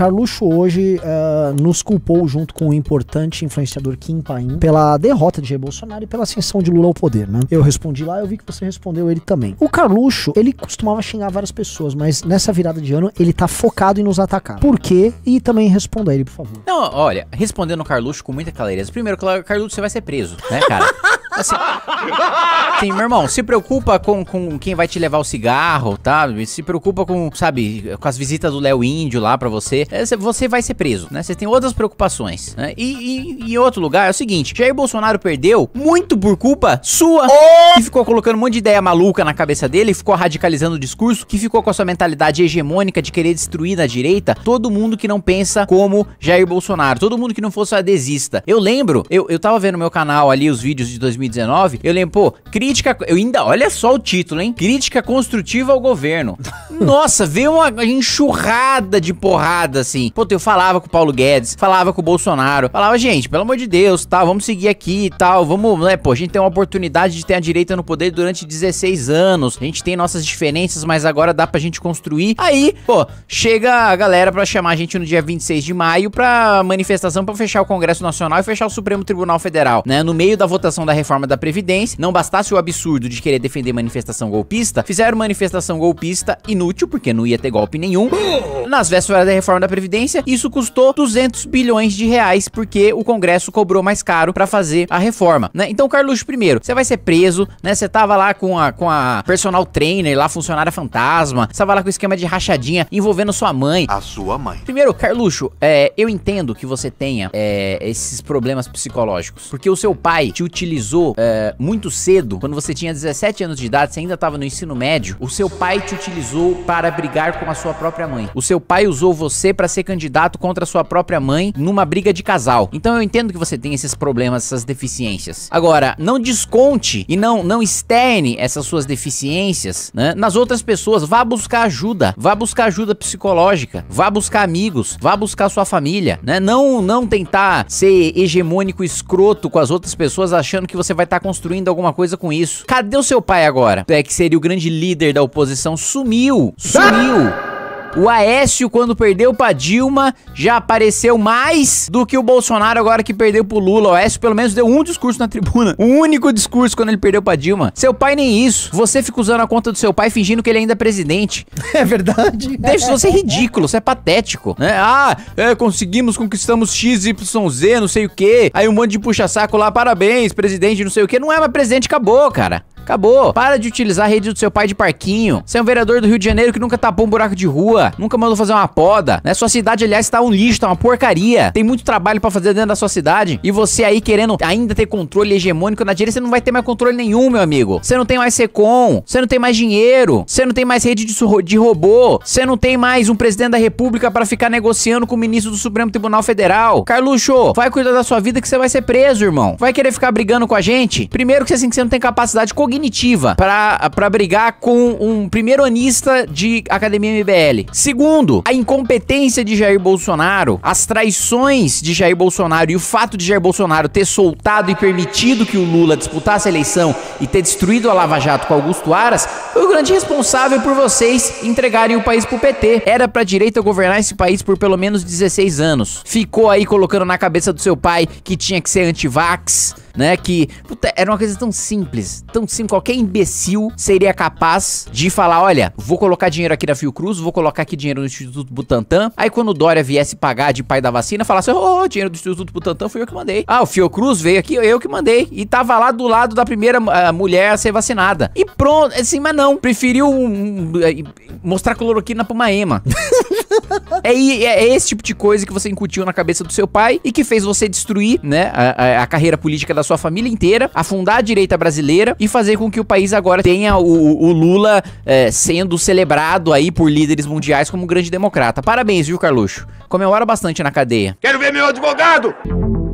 Carluxo hoje nos culpou, junto com o importante influenciador Kim Paim, pela derrota de Jair Bolsonaro e pela ascensão de Lula ao poder, né? Eu respondi lá, eu vi que você respondeu ele também. O Carluxo, ele costumava xingar várias pessoas, mas nessa virada de ano ele tá focado em nos atacar. Por quê? E também responda ele, por favor. Não, olha, respondendo o Carluxo com muita clareza. Primeiro, Carluxo, você vai ser preso, né, cara? Assim, sim, meu irmão, se preocupa com quem vai te levar o cigarro, tá? Se preocupa com, sabe, com as visitas do Léo Índio lá pra você. Você vai ser preso, né? Você tem outras preocupações, né? E em outro lugar, é o seguinte, Jair Bolsonaro perdeu muito por culpa sua, que ficou colocando um monte de ideia maluca na cabeça dele, ficou radicalizando o discurso, que ficou com a sua mentalidade hegemônica de querer destruir na direita todo mundo que não pensa como Jair Bolsonaro, todo mundo que não fosse adesista. Eu lembro, eu tava vendo no meu canal ali os vídeos de 2019, eu lembro, pô, crítica, eu ainda, olha só o título, hein? Crítica construtiva ao governo. Nossa, veio uma enxurrada de porrada, assim. Pô, eu falava com o Paulo Guedes, falava com o Bolsonaro, falava, gente, pelo amor de Deus, tá, vamos seguir aqui e tal, vamos, né, pô, a gente tem uma oportunidade de ter a direita no poder durante 16 anos, a gente tem nossas diferenças, mas agora dá pra gente construir. Aí, pô, chega a galera pra chamar a gente no dia 26 de maio pra manifestação pra fechar o Congresso Nacional e fechar o Supremo Tribunal Federal, né, no meio da votação da reforma da Previdência. Não bastasse o absurdo de querer defender manifestação golpista, fizeram manifestação golpista inútil, porque não ia ter golpe nenhum. Nas vésperas da reforma da Previdência, isso custou 200 bilhões de reais, porque o Congresso cobrou mais caro pra fazer a reforma, né? Então, Carluxo, primeiro, você vai ser preso, né? Você tava lá com a personal trainer lá, funcionária fantasma, você tava lá com o esquema de rachadinha envolvendo sua mãe. A sua mãe. Primeiro, Carluxo, eu entendo que você tenha esses problemas psicológicos, porque o seu pai te utilizou muito cedo, quando você tinha 17 anos de idade, você ainda tava no ensino médio, o seu pai te utilizou para brigar com a sua própria mãe. O seu pai usou você pra ser candidato contra a sua própria mãe numa briga de casal. Então eu entendo que você tem esses problemas, essas deficiências. Agora, não desconte e não externe essas suas deficiências, né, nas outras pessoas. Vá buscar ajuda. Vá buscar ajuda psicológica. Vá buscar amigos. Vá buscar sua família, né? Não tentar ser hegemônico, escroto com as outras pessoas achando que você vai estar construindo alguma coisa com isso. Cadê o seu pai agora? Que seria o grande líder da oposição. Sumiu. Sumiu. O Aécio, quando perdeu pra Dilma, já apareceu mais do que o Bolsonaro agora que perdeu pro Lula. O Aécio pelo menos deu um discurso na tribuna. Um único discurso quando ele perdeu pra Dilma. Seu pai nem isso. Você fica usando a conta do seu pai fingindo que ele ainda é presidente. É verdade. Deixa você ridículo, você é patético, né? Conseguimos, conquistamos XYZ, não sei o quê. Aí um monte de puxa-saco lá, parabéns, presidente, não sei o quê. Não é mais presidente, acabou, cara. Acabou. Para de utilizar a rede do seu pai de parquinho. Você é um vereador do Rio de Janeiro que nunca tapou um buraco de rua, nunca mandou fazer uma poda, né? Sua cidade, aliás, tá um lixo, tá uma porcaria. Tem muito trabalho pra fazer dentro da sua cidade. E você aí querendo ainda ter controle hegemônico na direita, você não vai ter mais controle nenhum, meu amigo. Você não tem mais SECOM, você não tem mais dinheiro, você não tem mais rede de robô, você não tem mais um presidente da república pra ficar negociando com o ministro do Supremo Tribunal Federal. Carluxo, vai cuidar da sua vida que você vai ser preso, irmão. Vai querer ficar brigando com a gente? Primeiro que assim, que você não tem capacidade cognitiva pra brigar com um primeironista de academia MBL. Segundo, a incompetência de Jair Bolsonaro, as traições de Jair Bolsonaro e o fato de Jair Bolsonaro ter soltado e permitido que o Lula disputasse a eleição e ter destruído a Lava Jato com Augusto Aras, foi o grande responsável por vocês entregarem o país pro PT. Era pra direita governar esse país por pelo menos 16 anos. Ficou aí colocando na cabeça do seu pai que tinha que ser anti-vax, né, que, puta, era uma coisa tão simples, qualquer imbecil seria capaz de falar, olha, vou colocar dinheiro aqui na Fiocruz, vou colocar aqui dinheiro no Instituto Butantan, aí quando o Dória viesse pagar de pai da vacina, falasse, ô, dinheiro do Instituto Butantan foi eu que mandei, o Fiocruz veio aqui, eu que mandei, e tava lá do lado da primeira mulher a ser vacinada, e pronto, assim, mas não, preferiu mostrar cloroquina pra uma ema. É esse tipo de coisa que você incutiu na cabeça do seu pai e que fez você destruir, né, a carreira política da sua família inteira, afundar a direita brasileira e fazer com que o país agora tenha o Lula sendo celebrado aí por líderes mundiais como um grande democrata. Parabéns, viu, Carluxo? Comemora bastante na cadeia. Quero ver meu advogado!